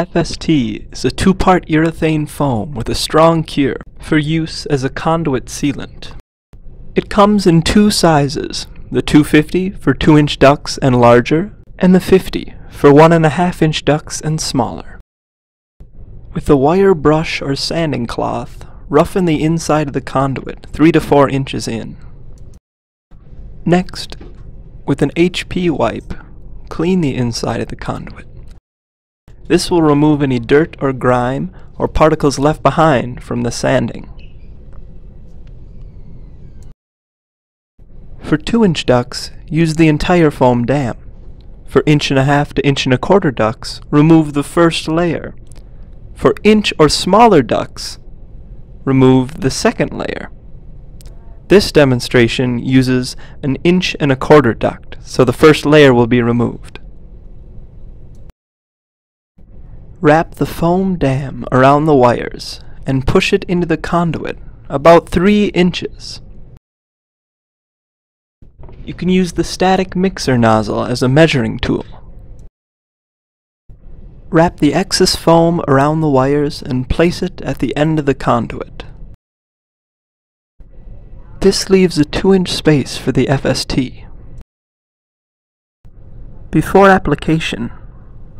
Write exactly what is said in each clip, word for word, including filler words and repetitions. F S T is a two-part urethane foam with a strong cure for use as a conduit sealant. It comes in two sizes, the two fifty for two inch ducts and larger, and the fifty for one and a half inch ducts and smaller. With a wire brush or sanding cloth, roughen the inside of the conduit three to four inches in. Next, with an H P wipe, clean the inside of the conduit. This will remove any dirt or grime or particles left behind from the sanding. For two inch ducts, use the entire foam dam. For inch and a half to inch and a quarter ducts, remove the first layer. For inch or smaller ducts, remove the second layer. This demonstration uses an inch and a quarter duct, so the first layer will be removed. Wrap the foam dam around the wires and push it into the conduit about three inches. You can use the static mixer nozzle as a measuring tool. Wrap the excess foam around the wires and place it at the end of the conduit. This leaves a two inch space for the F S T. Before application,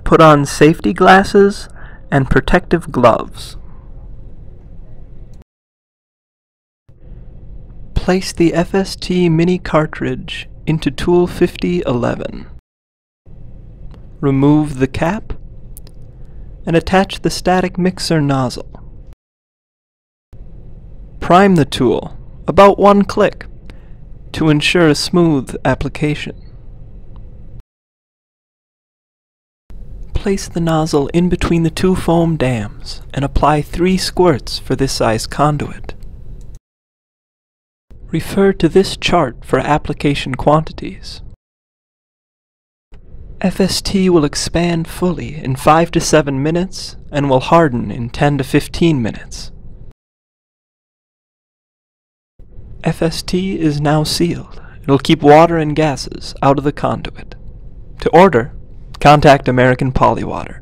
put on safety glasses and protective gloves. Place the F S T mini cartridge into tool fifty eleven. Remove the cap and attach the static mixer nozzle. Prime the tool about one click to ensure a smooth application. Place the nozzle in between the two foam dams and apply three squirts for this size conduit. Refer to this chart for application quantities. F S T will expand fully in five to seven minutes and will harden in ten to fifteen minutes. F S T is now sealed. It will keep water and gases out of the conduit. To order, contact American Polywater.